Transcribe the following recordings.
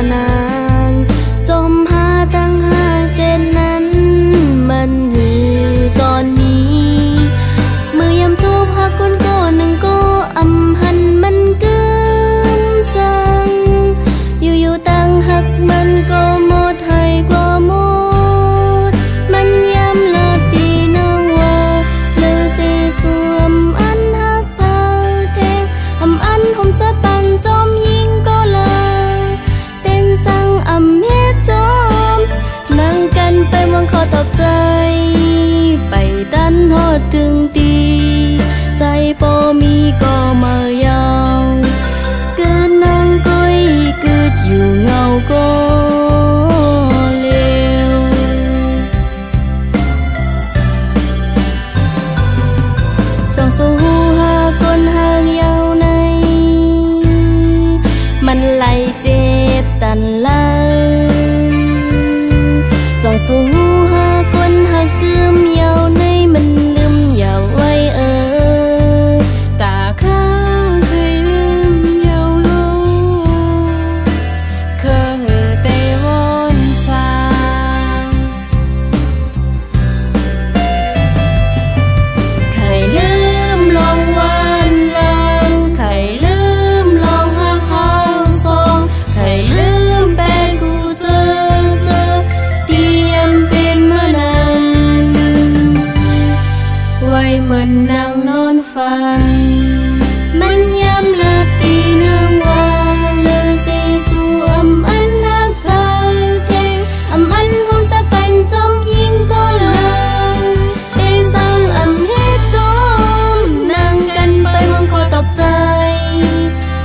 านางจมหาตั้งหาเจนนั้นมันหือตอนนี้มือยำทูบหาคนโกหนึ่งโกอำหันมันกึมสังอยู่ๆตั้งหักมันก็หมดไทยกว่าหมดมันย้ำลาตีน้องว่าเลือเสียสวมอันหักเผาเทงอำอันหอมสะปันจมยิงก็เลยเป็นสังอำเมจจมนั่งกันไปมองขอตอบใจไปตันหอดถึงตีใจพอมีก็มายาวเกินนางก้อยเกิดอยู่เงาก็เลวสองสูหูหาคนหางยาวในมันไหลเจ็บตันลังจองสูหูหาคนหากเกื้อมยาวในมันลืมยาวไว้มันนั่งนอนฝันมันย้ำเลิกตีน้ำว่าเลือเสียสู่อำอันหักเธอเทงอำอันหอมจะเป็นจมยิงก็เลยเป็นสังอำเหตุจมนั่งกันไปมองขอตอบใจ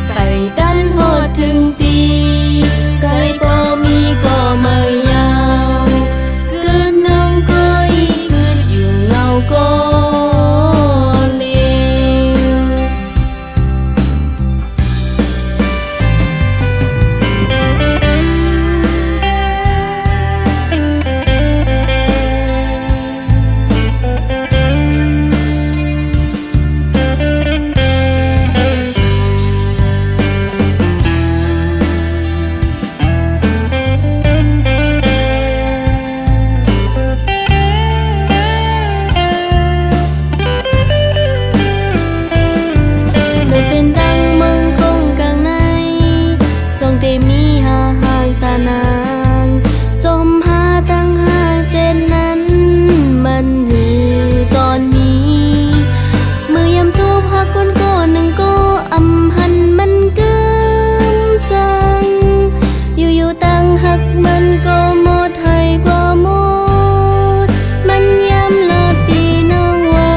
ไปกันหอดถึงตีใจก็มีก็มายาวเกิดน้องก็อีกเกิดอยู่เงาก็มันก็หมดไทยกว่าหมดมันย้ำลาตีน้องว่า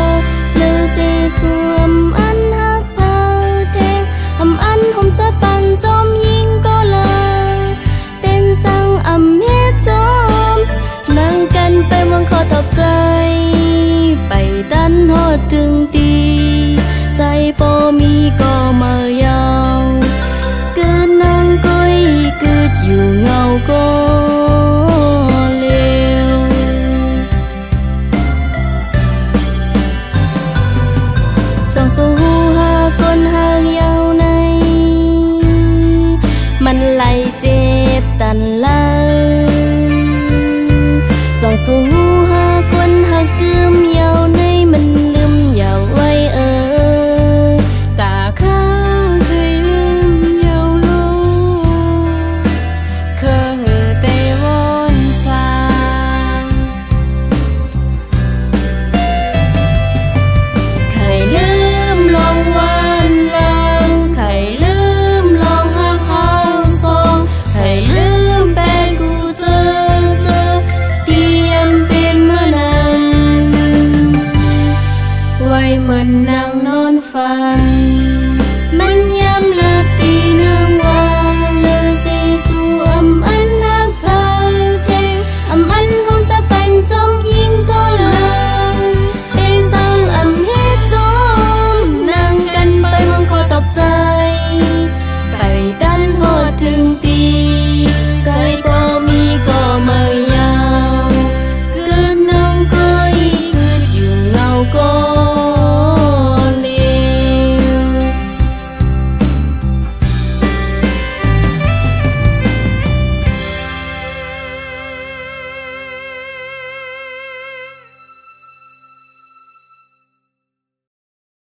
เลือเสียสวมอันหักเผาเทงอำอันหอมสะปันจมยิงก็เลยเป็นสังอำเมจจมนั่งกันไปมองขอตอบใจไปตันหอดถึงตีใจพอมีก็มายาวเกินนางก้อยเกิดอยู่เงาก็